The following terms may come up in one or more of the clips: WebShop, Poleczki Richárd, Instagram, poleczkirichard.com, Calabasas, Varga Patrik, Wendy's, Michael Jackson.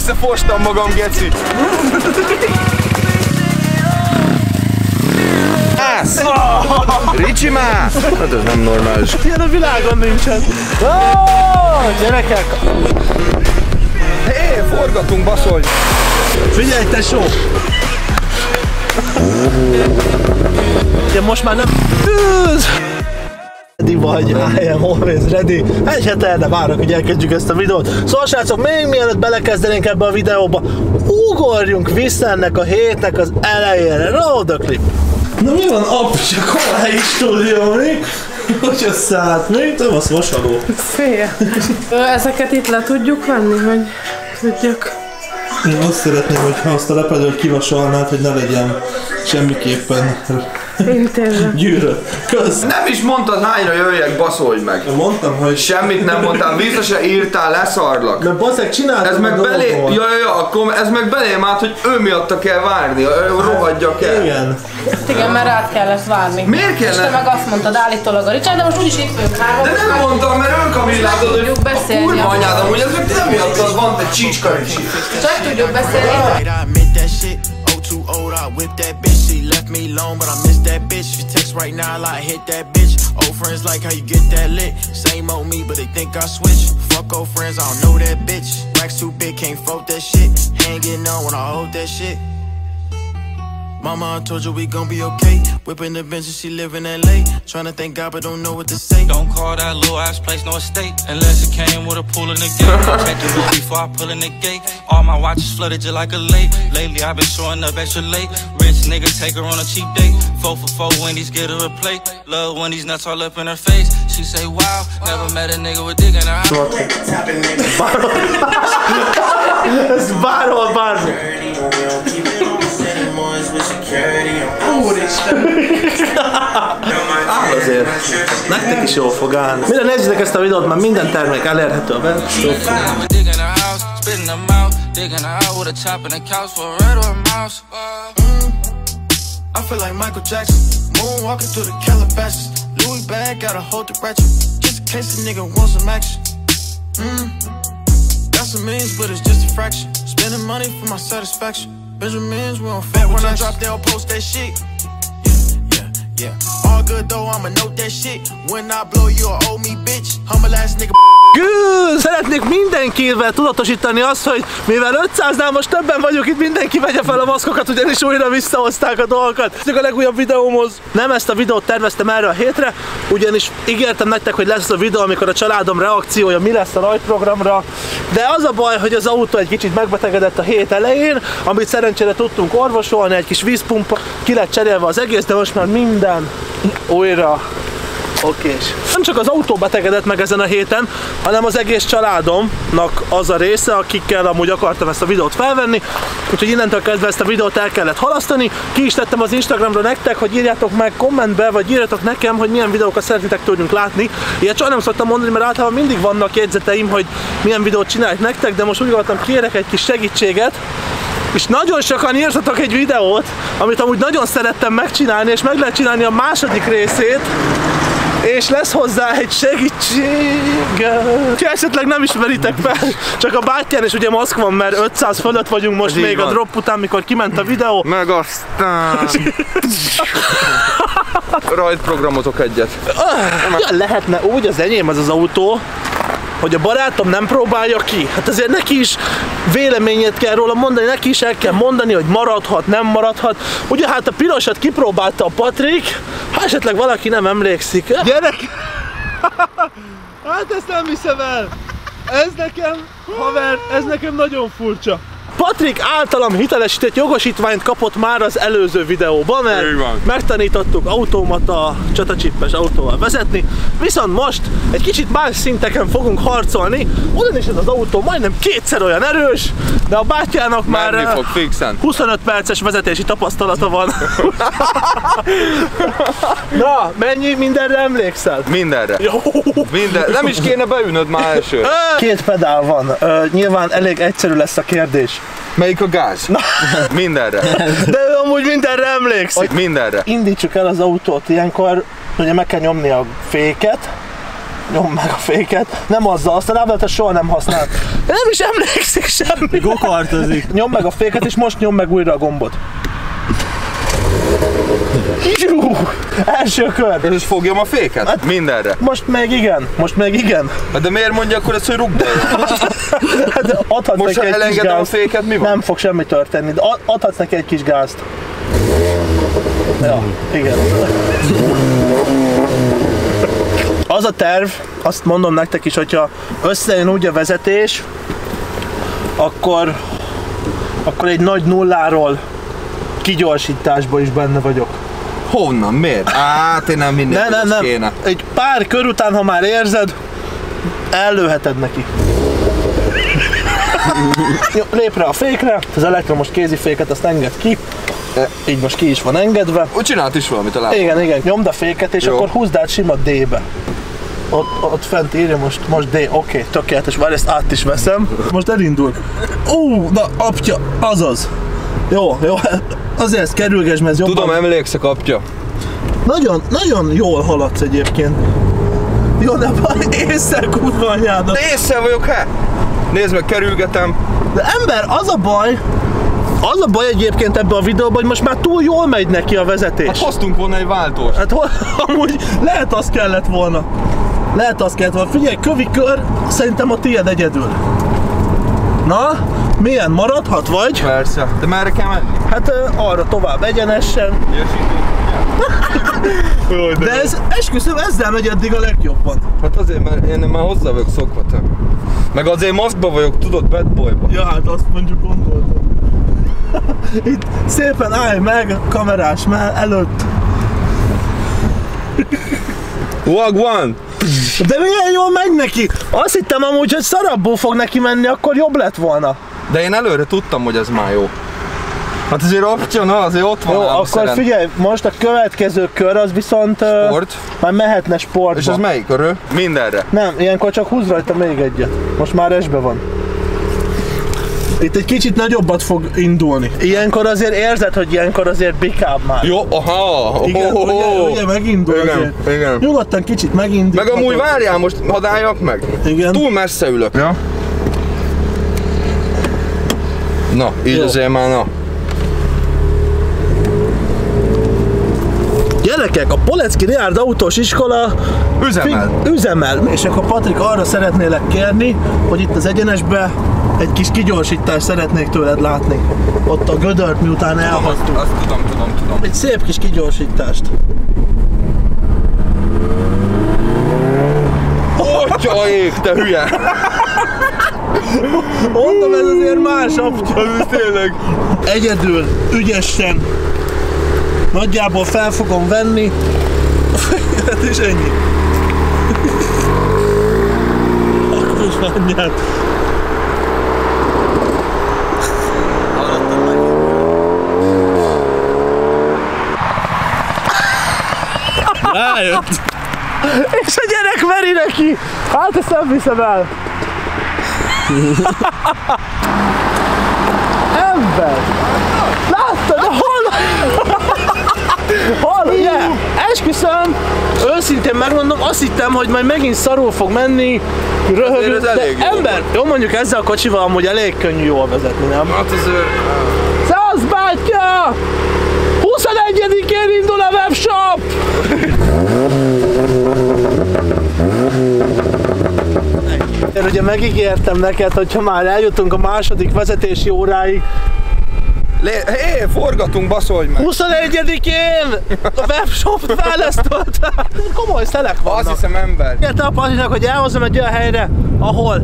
Összefostam magam, geci! Ász! Ricsi már! Hát ez nem normális. Ilyen a világon nincsen. Gyerekek! Hé, forgatunk, baszolj! Figyelj, tesó! De most már nem... Ready vagy, I am always ready. Egy hete erre várok, hogy elkezdjük ezt a videót. Szóval srácok, még mielőtt belekezdenénk ebbe a videóba, ugorjunk vissza ennek a hétnek az elejére. Roll the clip! Na mi van, apcsak, hol egy stúdióni? Hogy összeállt még? Tövasz vasaló. Fél. Ezeket itt le tudjuk venni, vagy tudjuk? Én azt szeretném, hogyha azt a lepedőt kivasalnád, hogy ne legyen semmiképpen gyűrött. Kösz! Nem is mondtad, hányra jöjjek, baszolj meg! Én mondtam, hogy... Semmit nem mondtál, vissza se írtál, leszarlak! De baszek, csináltam. Ez meg belé... Ja, akkor ez meg belém állt, hogy ő miatta kell várni, rohadjak el. Igen. Igen, mert át kell ezt várni. Miért kell? És te meg azt mondtad állítólag a Richárd, de most úgyis itt vagyunk már. De nem mondtam, mert önkamillázod, hogy a kurva anyádom, hogy ez meg nem miattad van, te csicska is. Csak tudjuk beszélni. Too old, I whipped that bitch, she left me alone, but I miss that bitch. She text right now, I like, hit that bitch. Old friends like how you get that lit. Same old me, but they think I switch. Fuck old friends, I don't know that bitch. Racks too big, can't fold that shit. Hanging on when I hold that shit. Mama, I told you we gon' be okay. Whipping the bench and she live in LA. Trying to thank God, but don't know what to say. Don't call that little ass place no estate. Unless it came with a pool in the gate. Check the loot before I pull in the gate. All my watches flooded just like a lake. Lately I've been showing up extra late. Rich nigga take her on a cheap date. 4 for 4 Wendy's, get her a plate. Love when these nuts all up in her face. She say wow, never met a nigga with dick in her eye. It's viral, viral. Áll azért, nektek is jól fog állni. Mire nézzétek ezt a videót, már minden termék elérhető a webshopban. Benjamins, we on fat when I drop, they'll post that shit. Yeah, yeah, yeah. All good though, I'ma note that shit. When I blow, you'll owe me, bitch. Humble ass nigga. Gül! Szeretnék mindenkivel tudatosítani azt, hogy mivel 500-nál most többen vagyunk itt, mindenki vegye fel a maszkokat, ugyanis újra visszahozták a dolgokat. Ez a legújabb videómhoz. Nem ezt a videót terveztem erre a hétre, ugyanis ígértem nektek, hogy lesz a videó, amikor a családom reakciója mi lesz a rajtprogramra. De az a baj, hogy az autó egy kicsit megbetegedett a hét elején, amit szerencsére tudtunk orvosolni, egy kis vízpumpa, ki lett cserélve az egész, de most már minden újra. Okés. Nem csak az autó betegedett meg ezen a héten, hanem az egész családomnak az a része, akikkel amúgy akartam ezt a videót felvenni, úgyhogy innentől kezdve ezt a videót el kellett halasztani. Ki is tettem az Instagramra nektek, hogy írjátok meg kommentbe, vagy írjatok nekem, hogy milyen videókat szeretitek tőlünk látni. Ilyet soha nem szoktam mondani, mert általában mindig vannak jegyzeteim, hogy milyen videót csinálják nektek, de most úgy gondoltam, kérek egy kis segítséget, és nagyon sokan írtatok egy videót, amit amúgy nagyon szerettem megcsinálni, és meg lehet csinálni a második részét. És lesz hozzá egy segítség. Ki esetleg nem ismeritek fel, csak a bátyján és ugye maszk van, mert 500 fölött vagyunk most még van. A drop után, mikor kiment a videó. Meg aztán... Rajtprogramotok egyet. Ja, lehetne úgy, az enyém az az autó, hogy a barátom nem próbálja ki. Hát azért neki is véleményét kell róla mondani, neki is el kell mondani, hogy maradhat, nem maradhat. Ugye hát a pirosat kipróbálta a Patrik, ha esetleg valaki nem emlékszik. Gyerek! Hát ezt nem hiszem el! Ez nekem, haver, ez nekem nagyon furcsa. Patrik általam hitelesített jogosítványt kapott már az előző videóban, mert megtanítottuk automata csatacsippes autóval vezetni, viszont most egy kicsit más szinteken fogunk harcolni, ugyanis ez az autó majdnem 2-szer olyan erős, de a bátyának már 25 perces vezetési tapasztalata van. Na, mennyi mindenre emlékszel? Mindenre. Jó. Minden. Nem is kéne beülnöd már elsőre. 2 pedál van, nyilván elég egyszerű lesz a kérdés. Melyik a gáz? Na. Mindenre. De ő amúgy mindenre emlékszik. Hogy mindenre. Indítsuk el az autót, ilyenkor ugye meg kell nyomni a féket, nyom meg a féket, nem azzal, azt a lábát soha nem használt. Nem is emlékszik semmi. Gokartozik. Nyom meg a féket, és most nyom meg újra a gombot. Juh! Első kör! És fogjam a féket? Hát, mindenre? Most még igen, most még igen. De miért mondja akkor ezt, hogy rugd el? Hát, most ha elengedem a féket, mi van? Nem fog semmi történni, de adhatsz neki egy kis gázt. Ja, igen. Az a terv, azt mondom nektek is, hogyha összejön úgy a vezetés, akkor egy nagy nulláról kigyorsításban is benne vagyok. Honnan? Miért? Hát én nem mindig nem kéne. Egy pár kör után, ha már érzed, ellőheted neki. Jó, lép rá a fékre, az elektromos kéziféket azt enged ki. Így most ki is van engedve. Úgy csinált is valamit a lábam. Igen, igen, nyomd a féket és jó. Akkor húzd át sima D-be. Ott fent írja most D, oké, tökéletes, várj, ezt át is veszem. Most elindul. Na apja, azaz. Jó, azért ezt kerülgesd, mert ez jobban... Tudom, emlékszek, apja. Nagyon, nagyon jól haladsz egyébként. Jó, de észre kurva anyádat. De észre vagyok, hát? Nézd meg, kerülgetem. De ember, az a baj egyébként ebben a videóban, hogy most már túl jól megy neki a vezetés. Hát hoztunk volna egy váltóst. Hát amúgy lehet az kellett volna. Figyelj, kövi kör, szerintem a tiéd egyedül. Na, milyen maradhat vagy? Persze. De merre kell menni? Hát arra tovább egyenesen. De ez, esküszöm, ezzel megy eddig a legjobban. Hát azért, mert én már hozzá vagyok szokva, te. Meg azért maszkba vagyok, tudod, bad boyba. Ja, hát azt mondjuk gondoltam. Itt szépen állj meg, kamerás már előtt. Wagwan! De milyen jól megy neki? Azt hittem amúgy, hogy szarabbul fog neki menni, akkor jobb lett volna. De én előre tudtam, hogy ez már jó. Hát azért opcionál, azért ott van. Jó, akkor szeren. Figyelj, most a következő kör az viszont... Sport. Már mehetne sportba. És az melyik körül? Mindenre. Nem, ilyenkor csak húz rajta még egyet. Most már esbe van. Itt egy kicsit nagyobbat fog indulni. Ilyenkor azért érzed, hogy ilyenkor azért bikább már. Jó, aha! Igen, ugye megindul azért. Igen. Nyugodtan kicsit megindul. Meg amúgy várjál most, hadd álljak meg. Igen. Túl messze ülök. Ja. Na, így jó. Azért már na. Gyerekek, a Poleczki Richárd autós iskola üzemel. És akkor Patrik, arra szeretnélek kérni, hogy itt az egyenesbe egy kis kigyorsítást szeretnék tőled látni. Ott a gödört miután elhagytuk. Azt tudom. Egy szép kis kigyorsítást. Atya ég, te hülye! Mondom, ez azért más apja. Tényleg. Egyedül, ügyesen. Nagyjából fel fogom venni. Hát és ennyi. Akkor anyját. Rájött. És a gyerek veri neki! Hát ezt nem viszem el! Ember! Láttad? Hol? Yeah. Esküszöm! Őszintén megmondom, azt hittem, hogy majd megint szarul fog menni, röhögünk, de ember! Jó, mondjuk ezzel a kocsival amúgy elég könnyű jól vezetni, nem? Hát azért... Szevasz, bátya! 21-én indul a webshop! Én ugye megígértem neked, hogy ha már eljutunk a második vezetési óráig, hé, forgatunk, baszolj meg! 21-én! A webshop fejlesztőt! Komoly szelek vannak! Azt hiszem, ember! Érte a Patrinak, hogy elhozom egy olyan helyre, ahol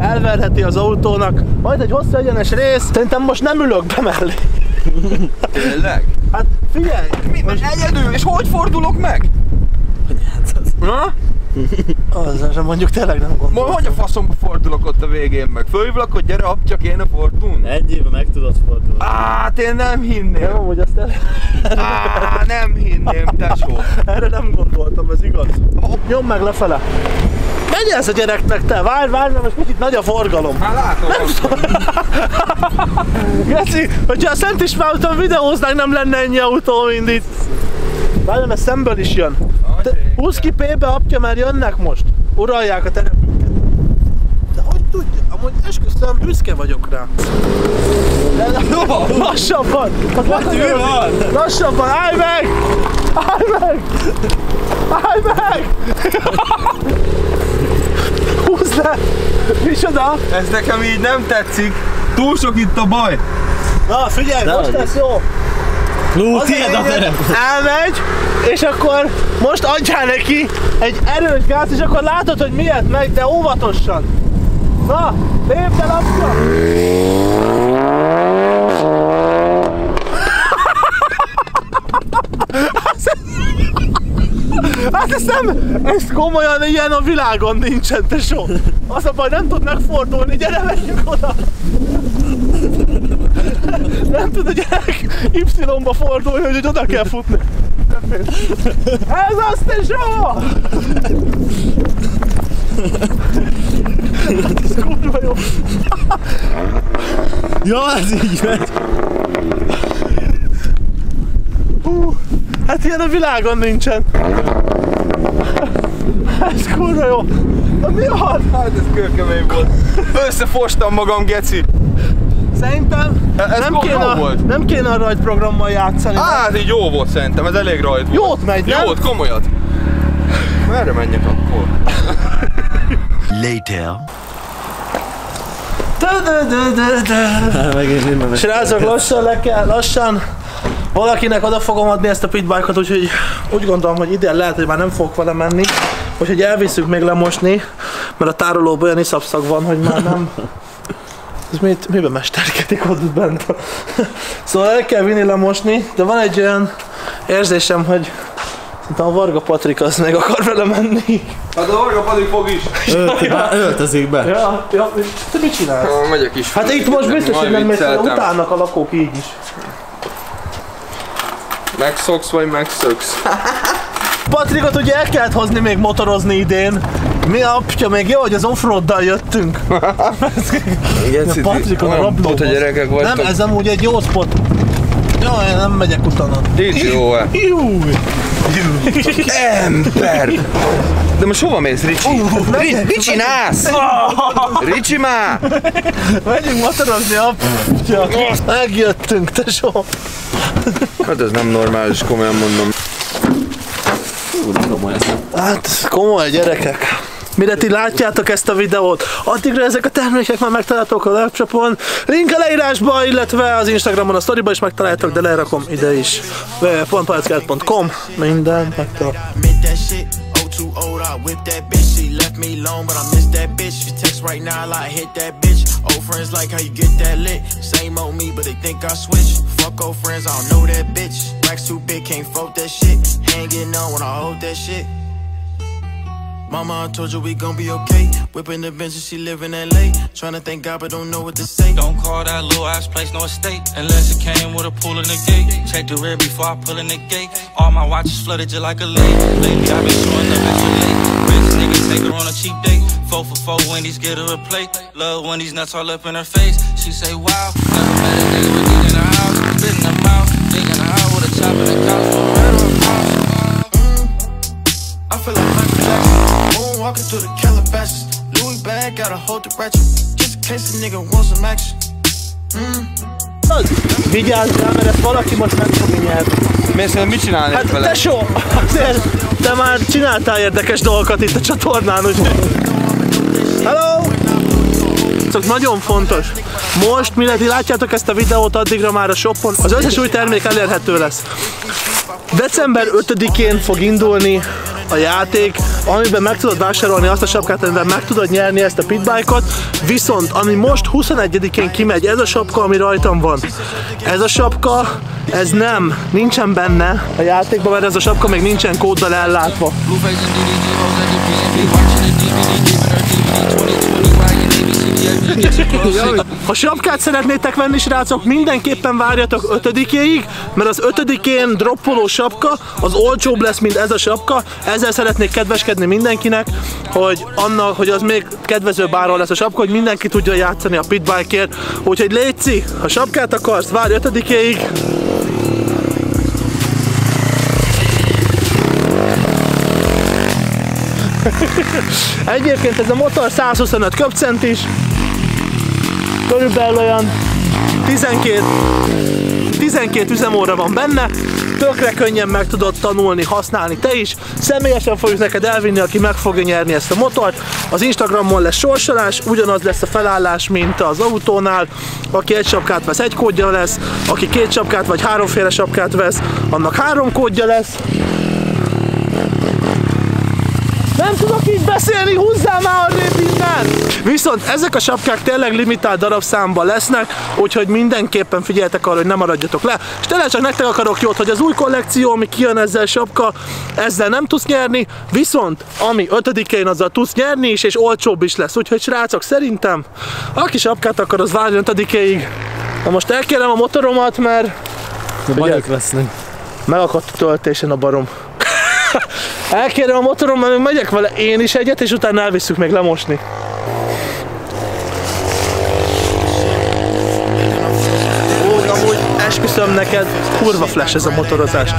elverheti az autónak. Majd egy hosszú egyenes rész, szerintem most nem ülök be mellé. Tényleg? Hát figyelj! Minden egyedül, és hogy fordulok meg? Na? Az mondjuk tényleg nem gondolom. Hogy a faszomba fordulok ott a végén meg? Fölhívlak, hogy gyere app, csak én a fordulni? Egy évben meg tudod fordulni. Hát én nem hinném. Nem, hogy azt nem hinném, tesó. Erre nem gondoltam, ez igaz. Nyomd meg lefele. Menj ez a gyereknek, te! Várj, mert most kicsit nagy a forgalom. Hát látom. Geci, hogyha a Szent István úton videóznánk, nem lenne ennyi autó mind itt. Várj, mert szemből is jön. Uszki P-be apja, már jönnek most. Uralják a terepünket. De hogy tudja? Amúgy esküszöm, büszke vagyok rá. Lassabban! Lassabban! Állj meg! Állj meg! Állj meg! Húzd le! Micsoda? Ez nekem így nem tetszik. Túl sok itt a baj. Na figyelj, most lesz jó. Tiéd a terep. Elmegy, és akkor most adjál neki egy erős gáz, és akkor látod, hogy miért megy, de óvatosan. Na, lépd el apja! Azt hiszem, ez komolyan ilyen a világon nincsen, tesó. Az a baj, nem tud megfordulni, gyere, menjünk oda! Nem tud a gyerek Y-ba fordulni, hogy oda kell futni. Ez az, tesó! Ez kurva jó. Ja, ez így megy. Hát ilyen a világon nincsen. Ez kurva jó. Na mi a? Hát ez kőkemény volt. Összefostam magam, geci. Szerintem ez nem kéne a rajtprogrammal játszani. Hát így jó volt szerintem, ez elég rajt volt. Jót megy, nem? Jót, komolyat. Merre menjek akkor? Later. Srácok, lassan le kell, lassan. Valakinek oda fogom adni ezt a pitbike-ot, úgyhogy úgy gondolom, hogy idén lehet, hogy már nem fogok vele menni. Úgyhogy elviszük még lemosni, mert a tárolóban olyan iszapszag van, hogy már nem... Ez miben mesterkedik ott bent? Szóval el kell vinni lemosni, de van egy olyan érzésem, hogy szerintem a Varga Patrik az meg akar vele menni. Hát a Varga Patrik fog is. Öltözik be. Ja, ja. Te mit csinálsz? Megyek is. Hát itt most biztos, hogy nem mész, utálnak a lakók így is. Megszoksz vagy megszöksz? Patrikot ugye el kellett hozni még motorozni idén. Mi apja, még jó, hogy az offroaddal jöttünk. Igen, Patrikon a rabló. Nem, ez amúgy egy jó spot. Jaj, én nem megyek utána. Dicsi-e. Ember! De most hova mész, Ricsi? Mit csinálsz? Ricsi már! Megyünk motorozni, apja. Megjöttünk, tesó. Hát ez nem normális, komolyan mondom. Hát komoly gyerekek. Mire ti látjátok ezt a videót, addigra ezek a termékek már megtaláltok a laptopon. Link a leírásba, illetve az Instagramon, a sztoriba is megtaláltok, de lerakom ide is. poleczkirichard.com, minden megtaláltok. Mama, I told you we gon' be okay. Whipping the bench and she live in LA. Tryna thank God but don't know what to say. Don't call that little ass place no estate, unless it came with a pool in the gate. Check the rear before I pull in the gate. All my watches flooded just like a lake. Lately I been showing up at your lake. Bitch nigga take her on a cheap date. 4 for 4 Wendy's, get her a plate. Love Wendy's nuts all up in her face. She say wow, never met a nigga with it in her house. Spit in her mouth, dick in her eye with a chop in the couch. I feel like Michael Jackson. Walking through the Calabasas, Louis bag, gotta hold the ratchet, just in case a nigga wants some action. Vigyázz rá, mert ezt valaki most nem fogja nyelni. Miért szerintem mit csinálni vele? Hát tesó, azért te már csináltál érdekes dolgokat itt a csatornán, úgyhogy... Hello! Nagyon fontos. Most, mire ti látjátok ezt a videót, addigra már a shopon az összes új termék elérhető lesz. December 5-én fog indulni a játék, amiben meg tudod vásárolni azt a sapkát, amiben meg tudod nyerni ezt a pitbike-ot, viszont ami most 21-én kimegy, ez a sapka, ami rajtam van. Ez a sapka, ez nem, nincsen benne a játékban, mert ez a sapka még nincsen kóddal ellátva. Ha sapkát szeretnétek venni, srácok, mindenképpen várjatok 5-éig, mert az 5-én droppoló sapka az olcsóbb lesz, mint ez a sapka. Ezzel szeretnék kedveskedni mindenkinek, hogy annak, hogy az még kedvezőbb áron lesz a sapka, hogy mindenki tudja játszani a pitbike-ért. Úgyhogy léci, ha sapkát akarsz, várj 5-éig. Egyébként ez a motor 125 köbcentis, körülbelül olyan 12 üzemóra van benne, tökre könnyen meg tudod tanulni, használni te is. Személyesen fogjuk neked elvinni, aki meg fogja nyerni ezt a motort. Az Instagramon lesz sorsolás, ugyanaz lesz a felállás, mint az autónál. Aki egy sapkát vesz, egy kódja lesz, aki két sapkát vagy háromféle sapkát vesz, annak három kódja lesz. Nem tudok így beszélni, húzzál már arrébb innen! Viszont ezek a sapkák tényleg limitált darabszámban lesznek, úgyhogy mindenképpen figyeljetek arra, hogy ne maradjatok le. És tényleg csak nektek akarok jót, hogy az új kollekció, ami kijön ezzel sapka, ezzel nem tudsz nyerni, viszont ami 5-én, azzal tudsz nyerni is, és olcsóbb is lesz. Úgyhogy srácok, szerintem aki sapkát akar, az várjon 5-ig. Na most elkérem a motoromat, mert... bajok lesznek. Megakadt a töltésen a barom. Elkérem a motorom, mert megyek vele én is egyet, és utána elvisszük még lemosni. Úgy, amúgy esküszöm neked, kurva flash ez a motorozás.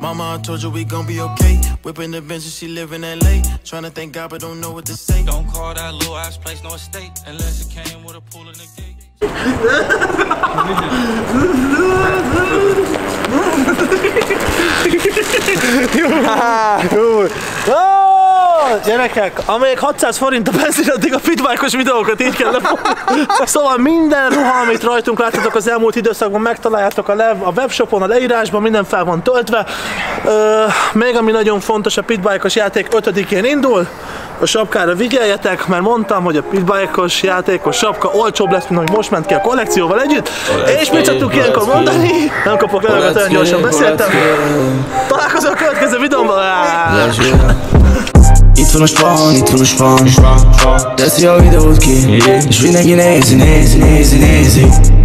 Mama, I told you we gon' be okay. Whipping the bench and she live in LA. Trying to thank God, but don't know what to say. Don't call that little ass place no estate unless it came with a pool in the gate. Gyerekek, amelyek 600 forint a benzin, addig a fitbike-os videókat így kell lefoglani. Szóval minden ruha, amit rajtunk láttatok az elmúlt időszakban, megtaláljátok a webshopon, a leírásban, minden fel van töltve. Még ami nagyon fontos, a pitbike-os játék 5-én indul. A sapkára vigyeljetek, mert mondtam, hogy a pitbike-os játékos sapka olcsóbb lesz, mint hogy most ment ki a kollekcióval együtt. És mit szoktuk ilyenkor mondani? Nem kapok levegőt, olyan gyorsan beszéltem. Találkozom a következő videóban. Itt van a spán, teszi a videót ki, és mindenki nézi, nézi, nézi, nézi.